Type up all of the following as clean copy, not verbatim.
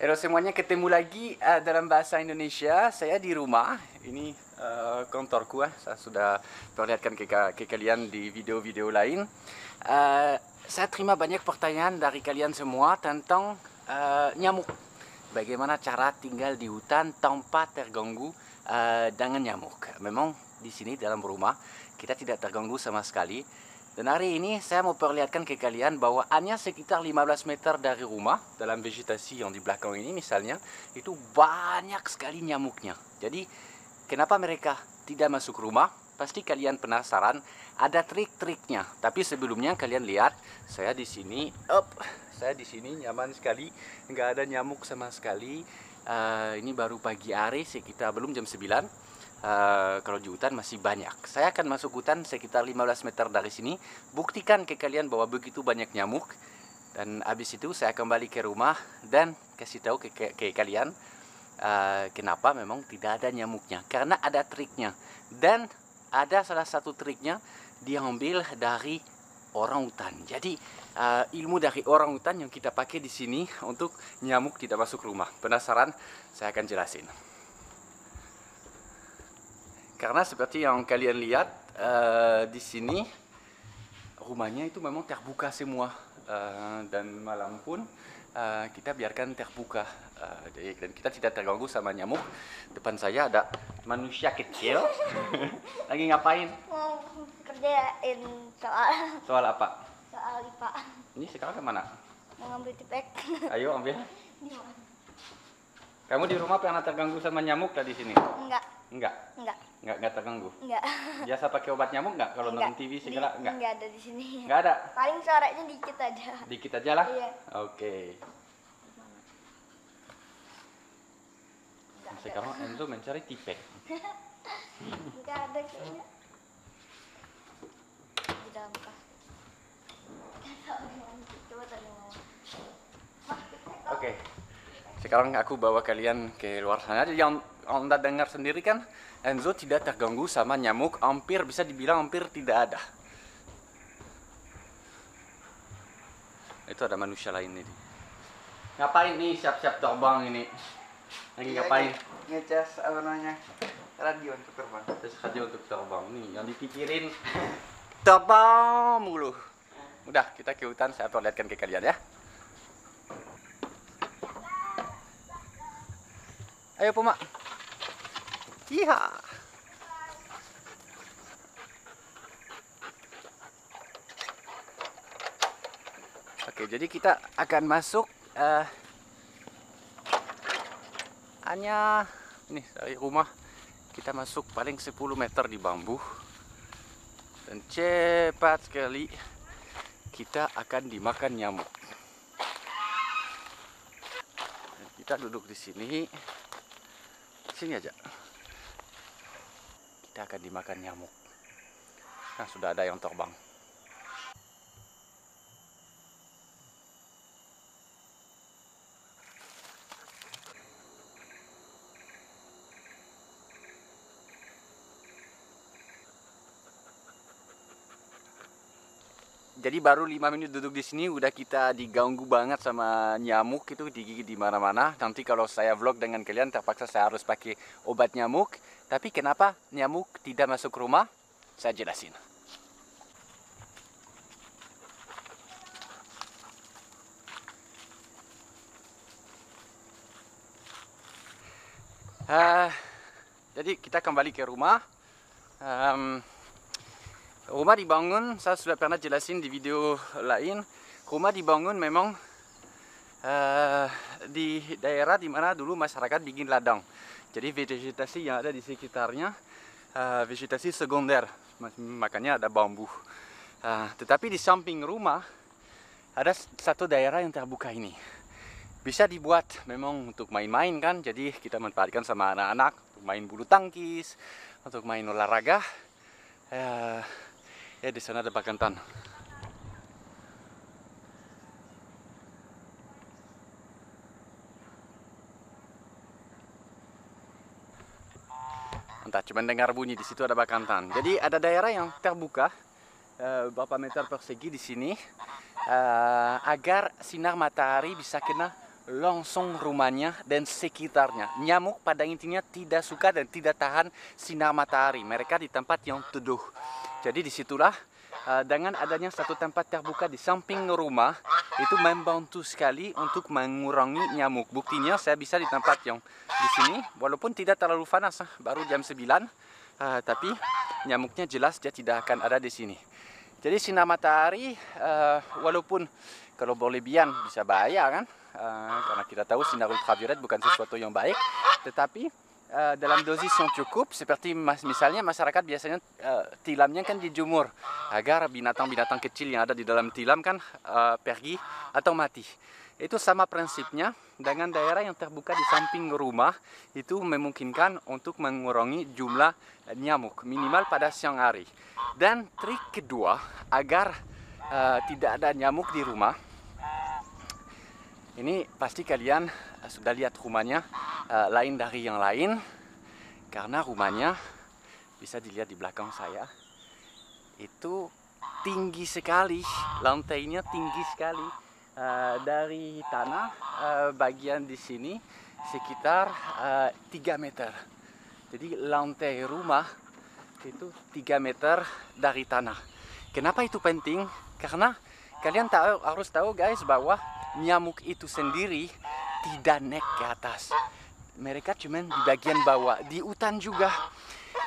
Halo semuanya, ketemu lagi dalam bahasa Indonesia. Saya di rumah, ini kantorku. Saya sudah perlihatkan ke kalian di video-video lain. Saya terima banyak pertanyaan dari kalian semua tentang nyamuk. Bagaimana cara tinggal di hutan tanpa terganggu dengan nyamuk. Memang di sini dalam rumah kita tidak terganggu sama sekali. Dan hari ini saya mau perlihatkan ke kalian bahwa hanya sekitar 15 meter dari rumah, dalam vegetasi yang di belakang ini misalnya, itu banyak sekali nyamuknya. Jadi kenapa mereka tidak masuk rumah? Pasti kalian penasaran, ada trik-triknya. Tapi sebelumnya kalian lihat, saya di sini, nyaman sekali, nggak ada nyamuk sama sekali. Ini baru pagi hari, sekitar belum jam 9. Kalau di hutan masih banyak. Saya akan masuk hutan sekitar 15 meter dari sini, buktikan ke kalian bahwa begitu banyak nyamuk. Dan habis itu saya kembali ke rumah dan kasih tahu ke kalian kenapa memang tidak ada nyamuknya. Karena ada triknya. Dan ada salah satu triknya diambil dari orang hutan. Jadi ilmu dari orang hutan yang kita pakai di sini untuk nyamuk tidak masuk rumah. Penasaran? Saya akan jelasin. Karena seperti yang kalian lihat di sini, rumahnya itu memang terbuka semua. Dan malam pun kita biarkan terbuka. Dan kita tidak terganggu sama nyamuk. Depan saya ada manusia kecil. Lagi ngapain? Mau kerjain soal. Soal apa? Soal IPA. Ini sekarang kemana? Mau ambil tipek. Ayo ambil. Kamu di rumah pernah terganggu sama nyamuk tadi sini? Enggak. Enggak terganggu. Enggak. Biasa pakai obat nyamuk enggak kalau nonton TV segala? Enggak. Enggak ada di sini. Enggak ada. Paling suaranya dikit aja. Dikit aja lah. Iya. Oke. Sekarang Enzo mencari tipek. Enggak ada kayaknya. Di dalam kas. Oke. Sekarang aku bawa kalian ke luar sana. Jadi yang Anda dengar sendiri kan, Enzo tidak terganggu sama nyamuk, hampir bisa dibilang hampir tidak ada. Itu ada manusia lain ini. Ngapain nih siap-siap terbang ini? Lagi ngapain? Ngecas apa namanya? Radio untuk terbang. Ngecas radio untuk terbang. Nih yang dipikirin terbang mulu. Udah, kita ke hutan, saya perlihatkan ke kalian ya. Ayo Puma. Iya. Oke, jadi kita akan masuk hanya ini dari rumah kita masuk paling 10 meter di bambu. Dan cepat sekali kita akan dimakan nyamuk. Dan kita duduk di sini aja. Kita akan dimakan nyamuk. Nah, sudah ada yang terbang. Jadi baru 5 menit duduk di sini udah kita diganggu banget sama nyamuk, itu digigit di mana-mana. Nanti kalau saya vlog dengan kalian terpaksa saya harus pakai obat nyamuk. Tapi kenapa nyamuk tidak masuk rumah? Saya jelasin. Jadi kita kembali ke rumah. Rumah dibangun, saya sudah pernah jelasin di video lain. Rumah dibangun memang di daerah di mana dulu masyarakat bikin ladang. Jadi vegetasi yang ada di sekitarnya, vegetasi sekunder, makanya ada bambu. Tetapi di samping rumah, ada satu daerah yang terbuka ini. Bisa dibuat memang untuk main-main kan, jadi kita manfaatkan sama anak-anak, untuk main bulu tangkis, untuk main olahraga. Ya di sana ada pakan tan. Entah, cuma dengar bunyi di situ ada bakantan. Jadi ada daerah yang terbuka berapa meter persegi di sini agar sinar matahari bisa kena langsung rumahnya dan sekitarnya. Nyamuk pada intinya tidak suka dan tidak tahan sinar matahari. Mereka di tempat yang teduh. Jadi disitulah dengan adanya satu tempat terbuka di samping rumah itu membantu sekali untuk mengurangi nyamuk. Buktinya saya bisa di tempat yang di sini, walaupun tidak terlalu panas, baru jam 9, tapi nyamuknya jelas dia tidak akan ada di sini. Jadi sinar matahari walaupun kalau berlebihan bisa bahaya kan, karena kita tahu sinar ultraviolet bukan sesuatu yang baik, tetapi dalam dosis yang cukup, seperti misalnya masyarakat biasanya tilamnya kan dijemur agar binatang-binatang kecil yang ada di dalam tilam kan pergi atau mati. Itu sama prinsipnya dengan daerah yang terbuka di samping rumah, itu memungkinkan untuk mengurangi jumlah nyamuk minimal pada siang hari. Dan trik kedua agar tidak ada nyamuk di rumah, ini pasti kalian sudah lihat rumahnya lain dari yang lain, karena rumahnya bisa dilihat di belakang saya itu tinggi sekali, lantainya tinggi sekali, dari tanah bagian di sini sekitar 3 meter. Jadi lantai rumah itu 3 meter dari tanah. Kenapa itu penting? Karena kalian harus tahu guys bahwa nyamuk itu sendiri tidak naik ke atas. Mereka cuma di bagian bawah, di hutan juga.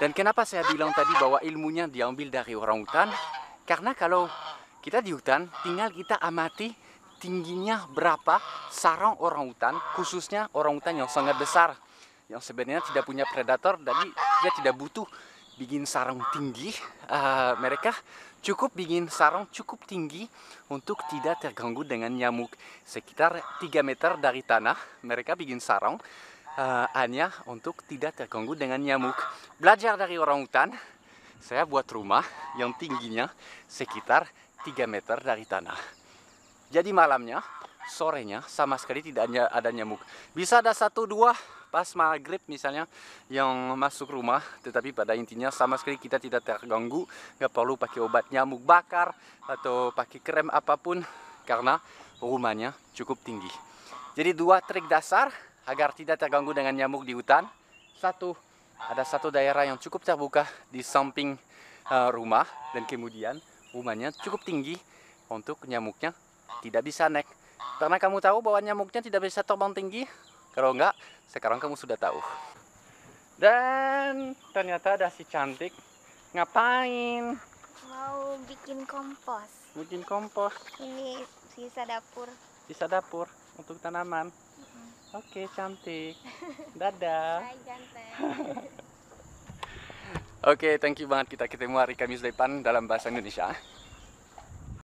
Dan kenapa saya bilang tadi bahwa ilmunya diambil dari orang hutan? Karena kalau kita di hutan, tinggal kita amati tingginya berapa sarang orang hutan, khususnya orang hutan yang sangat besar, yang sebenarnya tidak punya predator, jadi dia tidak butuh bikin sarang tinggi. Mereka cukup bikin sarang cukup tinggi untuk tidak terganggu dengan nyamuk. Sekitar 3 meter dari tanah mereka bikin sarang, hanya untuk tidak terganggu dengan nyamuk. Belajar dari orang hutan, saya buat rumah yang tingginya sekitar 3 meter dari tanah. Jadi malamnya, sorenya sama sekali tidak ada nyamuk. Bisa ada 1-2 pas maghrib misalnya yang masuk rumah, tetapi pada intinya sama sekali kita tidak terganggu. Nggak perlu pakai obat nyamuk bakar atau pakai krem apapun karena rumahnya cukup tinggi. Jadi 2 trik dasar agar tidak terganggu dengan nyamuk di hutan. 1, ada satu daerah yang cukup terbuka di samping rumah dan kemudian rumahnya cukup tinggi untuk nyamuknya tidak bisa naik. Karena kamu tahu bahwa nyamuknya tidak bisa terbang tinggi. Kalau enggak, sekarang kamu sudah tahu. Dan ternyata ada si cantik. Ngapain? Mau bikin kompos. Bikin kompos. Ini sisa dapur. Sisa dapur untuk tanaman. Oke, cantik. Dadah. Hai, cantik. Oke, thank you banget, kita ketemu hari Kamis depan dalam bahasa Indonesia.